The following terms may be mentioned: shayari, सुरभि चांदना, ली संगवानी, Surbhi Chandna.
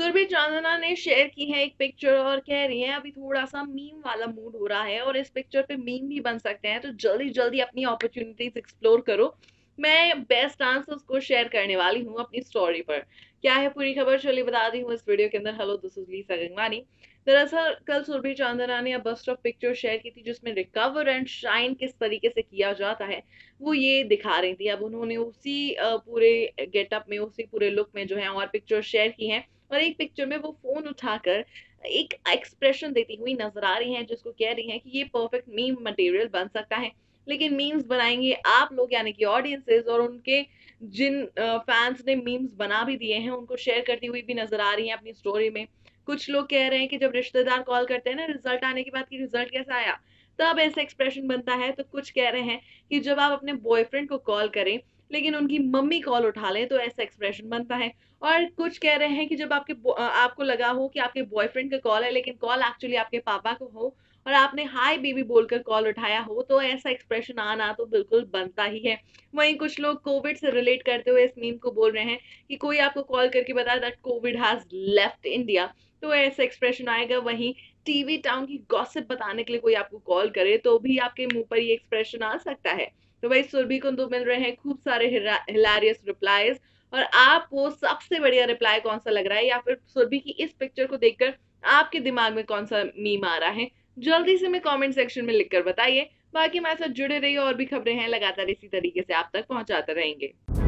सुरभि चांदना ने शेयर की है एक पिक्चर और कह रही है अभी थोड़ा सा मीम वाला मूड हो रहा है और इस पिक्चर पे मीम भी बन सकते हैं, तो जल्दी जल्दी अपनी अपॉर्चुनिटीज एक्सप्लोर करो। मैं बेस्ट आंसर्स को शेयर करने वाली हूँ अपनी स्टोरी पर। क्या है पूरी खबर, चलिए बता दी हूँ इस वीडियो के अंदर। Hello, this is ली संगवानी। दरअसल कल सुरभि चांदना ने बस्ट ऑफ पिक्चर शेयर की थी जिसमें रिकवर एंड शाइन किस तरीके से किया जाता है वो ये दिखा रही थी। अब उन्होंने उसी पूरे गेटअप में, उसी पूरे लुक में जो है और पिक्चर शेयर की हैं और एक पिक्चर में वो फोन उठाकर एक एक्सप्रेशन देती हुई नजर आ रही है जिसको कह रही है कि ये परफेक्ट मीम मटेरियल बन सकता है। लेकिन मीम्स बनाएंगे आप लोग यानी कि ऑडियंसेस, और उनके जिन फैंस ने मीम्स बना भी दिए हैं उनको शेयर करती हुई भी नजर आ रही है अपनी स्टोरी में। कुछ लोग कह रहे हैं कि जब रिश्तेदार कॉल करते हैं ना रिजल्ट आने के बाद कि रिजल्ट कैसा आया, तब ऐसा एक्सप्रेशन बनता है। तो कुछ कह रहे हैं कि जब आप अपने बॉयफ्रेंड को कॉल करें लेकिन उनकी मम्मी कॉल उठा लें तो ऐसा एक्सप्रेशन बनता है। और कुछ कह रहे हैं कि जब आपको लगा हो कि आपके बॉयफ्रेंड का कॉल है लेकिन कॉल एक्चुअली आपके पापा को हो और आपने हाय बेबी बोलकर कॉल उठाया हो, तो ऐसा एक्सप्रेशन आना तो बिल्कुल बनता ही है। वहीं कुछ लोग कोविड से रिलेट करते हुए इस मीम को बोल रहे हैं कि कोई आपको कॉल करके बताए that COVID has left India, तो ऐसा एक्सप्रेशन आएगा। वहीं टीवी टाउन की गॉसिप बताने के लिए कोई आपको कॉल करे तो भी आपके मुंह पर ये एक्सप्रेशन आ सकता है। तो भाई सुरभि को तो मिल रहे हैं खूब सारे हिलारियस रिप्लाईज, और आपको सबसे बढ़िया रिप्लाई कौन सा लग रहा है या फिर सुरभि की इस पिक्चर को देखकर आपके दिमाग में कौन सा मीम आ रहा है, जल्दी से मैं कमेंट सेक्शन में लिखकर बताइए। बाकी हमारे साथ जुड़े रहिए और भी खबरें हैं लगातार इसी तरीके से आप तक पहुंचाते रहेंगे।